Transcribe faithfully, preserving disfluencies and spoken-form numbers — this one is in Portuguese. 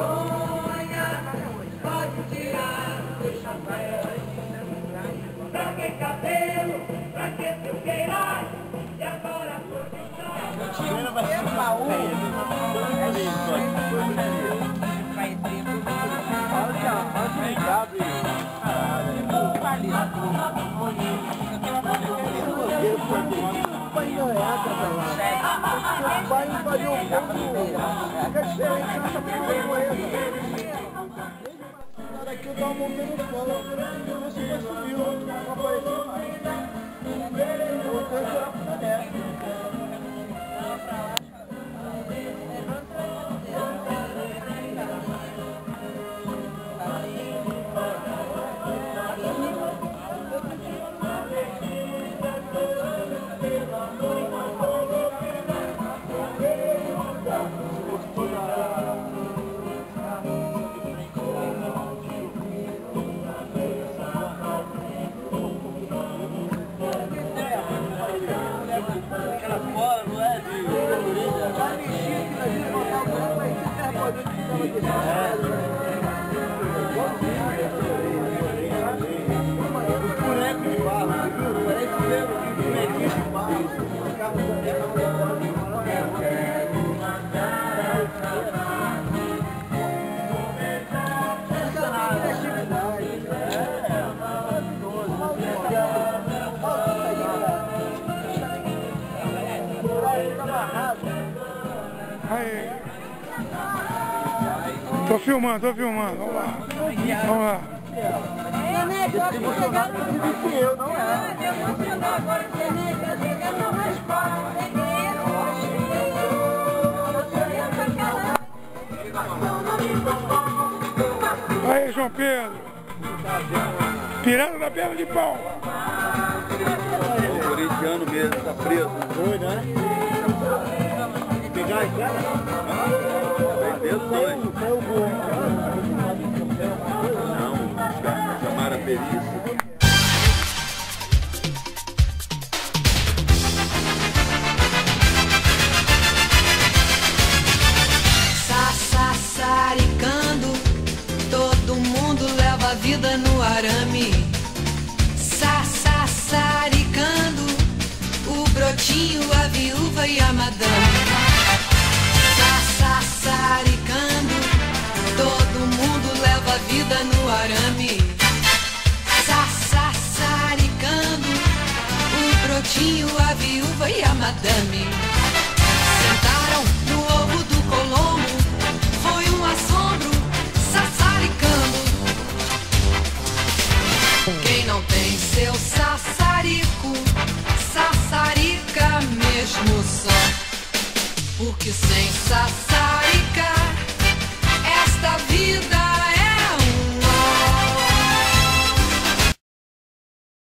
sonha, pode tirar o chapéu. Pra que cabelo, pra que pulgueira, e agora por que chora? É o baú, é lindo. Vai ter tudo. Olha, olha, obrigado. Tipo, palito. Vai invadir o povo, é excelente, nós também não conhecemos. Daqui eu tava montando o polo, eu não sei se subiu, não apareceu mais. Eu vou ter que ir lá pra dentro. Tô filmando, tô filmando, vamos lá. Vamos lá. É melhor chegar do que eu, não é? Eu vou chegar agora, que é melhor chegar na mais fora. Tem dinheiro, eu vou. Aí, João Pedro. Tirando da perna de pau. O corintiano mesmo, tá preso. Foi, né? Pegar as caras? Eu sei. Não, chamaram a perícia. Sassaricando, todo mundo leva a vida no arame. Sassaricando, o brotinho, a viúva e a madame. Sassaricando, todo mundo leva a vida no arame. Sassaricando, o brotinho, a viúva e a madame. Sentaram no ovo do Colombo, foi um assombro, sassaricando. Quem não tem seu sassarico, sassarica mesmo só. Porque sem sassaricar